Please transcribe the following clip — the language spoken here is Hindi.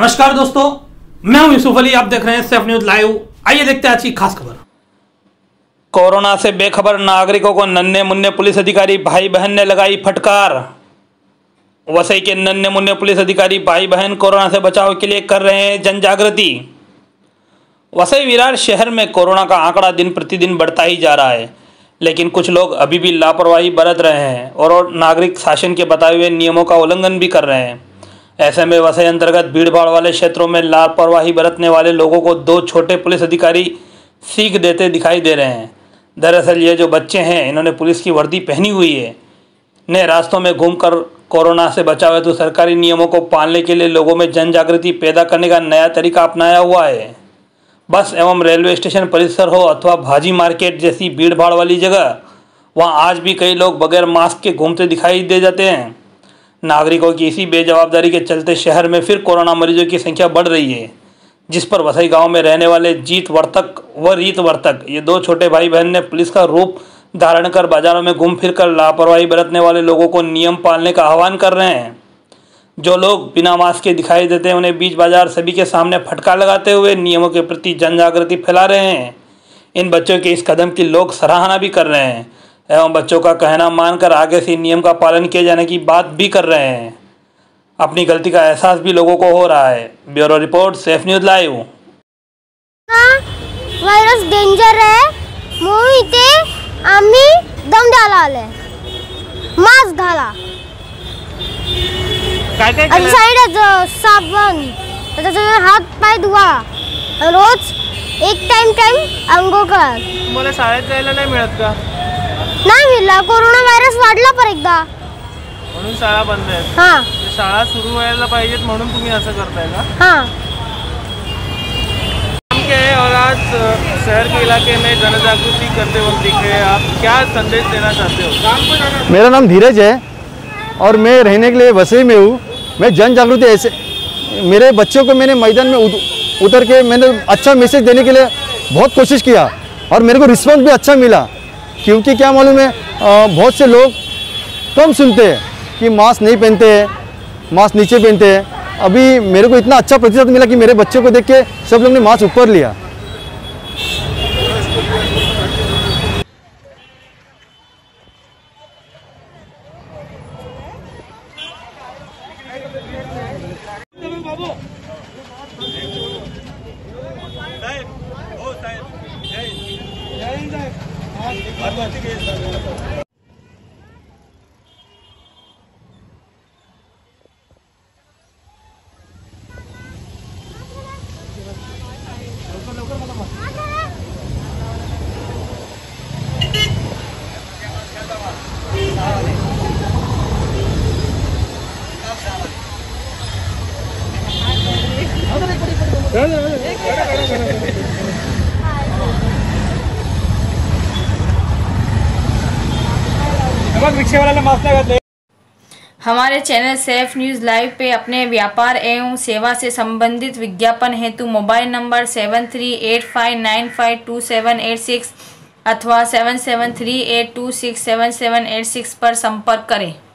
नमस्कार दोस्तों, मैं हूं युसुफ अली, आप देख रहे हैं सेफ न्यूज़ लाइव। आइए देखते हैं अच्छी खास खबर। कोरोना से बेखबर नागरिकों को नन्हे मुन्ने पुलिस अधिकारी भाई बहन ने लगाई फटकार। वसई के नन्हे मुन्ने पुलिस अधिकारी भाई बहन कोरोना से बचाव के लिए कर रहे हैं जन जागृति। वसई विरार शहर में कोरोना का आंकड़ा दिन प्रतिदिन बढ़ता ही जा रहा है, लेकिन कुछ लोग अभी भी लापरवाही बरत रहे हैं और नागरिक शासन के बताए हुए नियमों का उल्लंघन भी कर रहे हैं। ऐसे में वसई अंतर्गत भीड़भाड़ वाले क्षेत्रों में लापरवाही बरतने वाले लोगों को दो छोटे पुलिस अधिकारी सीख देते दिखाई दे रहे हैं। दरअसल ये जो बच्चे हैं, इन्होंने पुलिस की वर्दी पहनी हुई है, ने रास्तों में घूमकर कोरोना से बचाव हेतु सरकारी नियमों को पालने के लिए लोगों में जन जागृति पैदा करने का नया तरीका अपनाया हुआ है। बस एवं रेलवे स्टेशन परिसर हो अथवा भाजी मार्केट जैसी भीड़भाड़ वाली जगह, वहाँ आज भी कई लोग बगैर मास्क के घूमते दिखाई दे जाते हैं। नागरिकों की इसी बेजवाबदारी के चलते शहर में फिर कोरोना मरीजों की संख्या बढ़ रही है, जिस पर वसई गांव में रहने वाले जीत वर्तक व रीत रीतवर्तक ये दो छोटे भाई बहन ने पुलिस का रूप धारण कर बाजारों में घूम फिर कर लापरवाही बरतने वाले लोगों को नियम पालने का आह्वान कर रहे हैं। जो लोग बिना मास्क के दिखाई देते हैं, उन्हें बीच बाजार सभी के सामने फटकार लगाते हुए नियमों के प्रति जन जागृति फैला रहे हैं। इन बच्चों के इस कदम की लोग सराहना भी कर रहे हैं एवं बच्चों का कहना मानकर आगे से नियम का पालन किए जाने की बात भी कर रहे हैं। अपनी गलती का एहसास भी लोगों को हो रहा है। Bureau report, safe news live. Virus danger है, मूवी ते आम्ही दम डालाले, मास्क घाला, साबण, हाथ पाय धुवा, रोज एक टाइम अंघोळ कर। मला शाळेत जायला नाही मिळत का? नाही मिळाला, कोरोना व्हायरस वाढला पर एकदा, म्हणून शाळा बंद आहे। हां, शाळा सुरू व्हायला पाहिजेत म्हणून तुम्ही असं करताय का? हां, के और आज शहर के इलाके में जनजागृति करते वक्त दिखे, आप क्या संदेश देना चाहते हो? मेरा नाम धीरज है और मैं रहने के लिए वसई में हूँ। मैं जन जागृति ऐसे मेरे बच्चों को मैंने मैदान में उतर के मैंने अच्छा मैसेज देने के लिए बहुत कोशिश किया और मेरे को रिस्पॉन्स भी अच्छा मिला, क्योंकि क्या मालूम है बहुत से लोग कम सुनते हैं कि मास्क नहीं पहनते हैं, मास्क नीचे पहनते हैं। अभी मेरे को इतना अच्छा प्रतिशत मिला कि मेरे बच्चों को देख के सब लोग ने मास्क ऊपर लिया। हमारे चैनल सेफ न्यूज़ लाइव पे अपने व्यापार एवं सेवा से संबंधित विज्ञापन हेतु मोबाइल नंबर 7385952786 अथवा 7738267786 पर संपर्क करें।